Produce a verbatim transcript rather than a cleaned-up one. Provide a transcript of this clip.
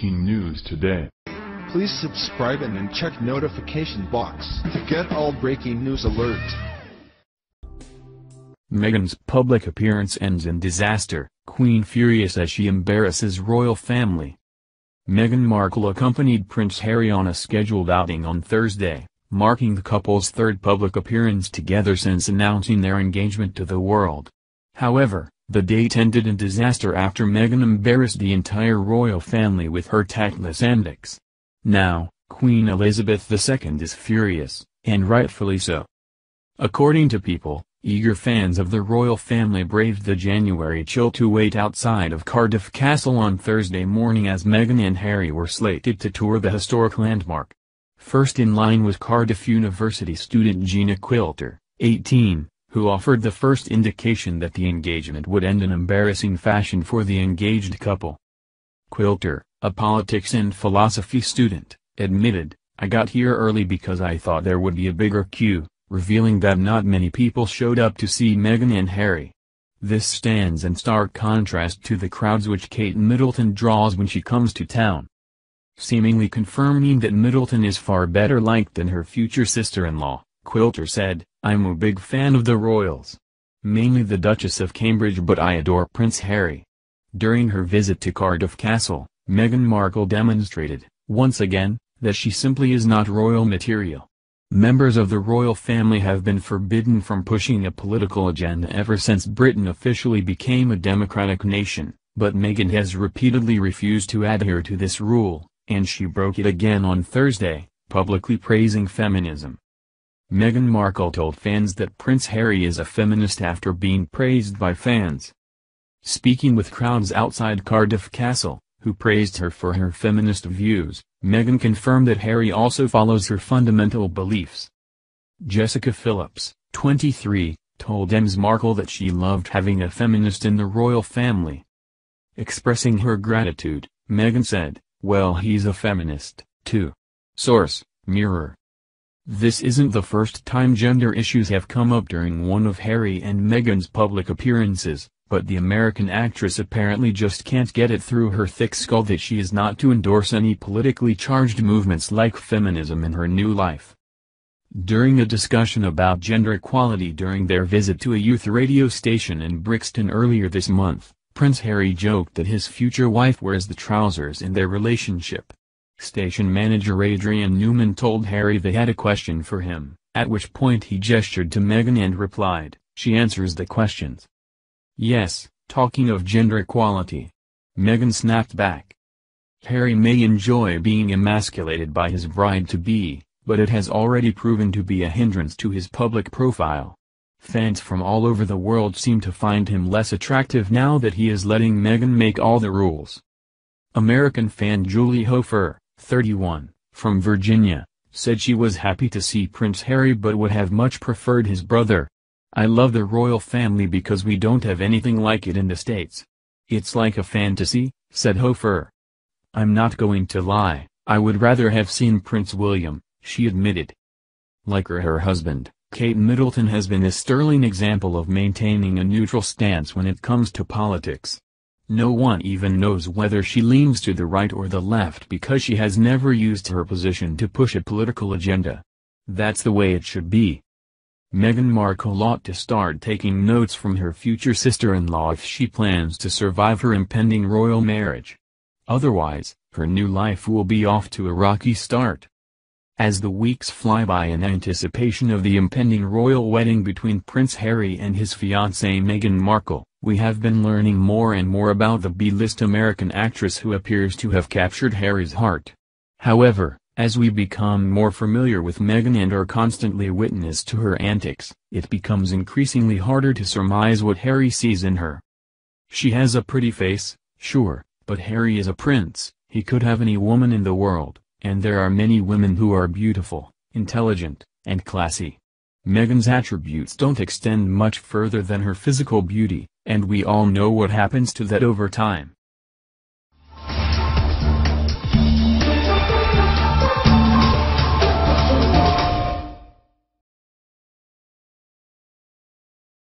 breaking news today. Please subscribe and then check notification box to get all breaking news alerts. Meghan's public appearance ends in disaster, Queen furious as she embarrasses royal family. Meghan Markle accompanied Prince Harry on a scheduled outing on Thursday, marking the couple's third public appearance together since announcing their engagement to the world. However, the date ended in disaster after Meghan embarrassed the entire royal family with her tactless antics. Now, Queen Elizabeth the Second is furious, and rightfully so. According to People, eager fans of the royal family braved the January chill to wait outside of Cardiff Castle on Thursday morning as Meghan and Harry were slated to tour the historic landmark. First in line was Cardiff University student Gina Quilter, eighteen, who offered the first indication that the engagement would end in embarrassing fashion for the engaged couple. Quilter, a politics and philosophy student, admitted, "I got here early because I thought there would be a bigger queue," revealing that not many people showed up to see Meghan and Harry. This stands in stark contrast to the crowds which Kate Middleton draws when she comes to town. Seemingly confirming that Middleton is far better liked than her future sister-in-law, Quilter said, "I'm a big fan of the royals. Mainly the Duchess of Cambridge, but I adore Prince Harry." During her visit to Cardiff Castle, Meghan Markle demonstrated, once again, that she simply is not royal material. Members of the royal family have been forbidden from pushing a political agenda ever since Britain officially became a democratic nation, but Meghan has repeatedly refused to adhere to this rule, and she broke it again on Thursday, publicly praising feminism. Meghan Markle told fans that Prince Harry is a feminist after being praised by fans. Speaking with crowds outside Cardiff Castle, who praised her for her feminist views, Meghan confirmed that Harry also follows her fundamental beliefs. Jessica Phillips, twenty-three, told Ms Markle that she loved having a feminist in the royal family. Expressing her gratitude, Meghan said, "Well, he's a feminist, too." Source, Mirror. This isn't the first time gender issues have come up during one of Harry and Meghan's public appearances, but the American actress apparently just can't get it through her thick skull that she is not to endorse any politically charged movements like feminism in her new life. During a discussion about gender equality during their visit to a youth radio station in Brixton earlier this month, Prince Harry joked that his future wife wears the trousers in their relationship. Station manager Adrian Newman told Harry they had a question for him, at which point he gestured to Meghan and replied, "She answers the questions." "Yes, talking of gender equality," Meghan snapped back. Harry may enjoy being emasculated by his bride-to-be, but it has already proven to be a hindrance to his public profile. Fans from all over the world seem to find him less attractive now that he is letting Meghan make all the rules. American fan Julie Hofer, thirty-one, from Virginia, said she was happy to see Prince Harry but would have much preferred his brother. "I love the royal family because we don't have anything like it in the States. It's like a fantasy," said Hofer. "I'm not going to lie, I would rather have seen Prince William," she admitted. Like her, her husband, Kate Middleton has been a sterling example of maintaining a neutral stance when it comes to politics. No one even knows whether she leans to the right or the left because she has never used her position to push a political agenda. That's the way it should be. Meghan Markle ought to start taking notes from her future sister-in-law if she plans to survive her impending royal marriage. Otherwise, her new life will be off to a rocky start. As the weeks fly by in anticipation of the impending royal wedding between Prince Harry and his fiancée Meghan Markle, we have been learning more and more about the B-list American actress who appears to have captured Harry's heart. However, as we become more familiar with Meghan and are constantly witness to her antics, it becomes increasingly harder to surmise what Harry sees in her. She has a pretty face, sure, but Harry is a prince, he could have any woman in the world, and there are many women who are beautiful, intelligent, and classy. Meghan's attributes don't extend much further than her physical beauty, and we all know what happens to that over time.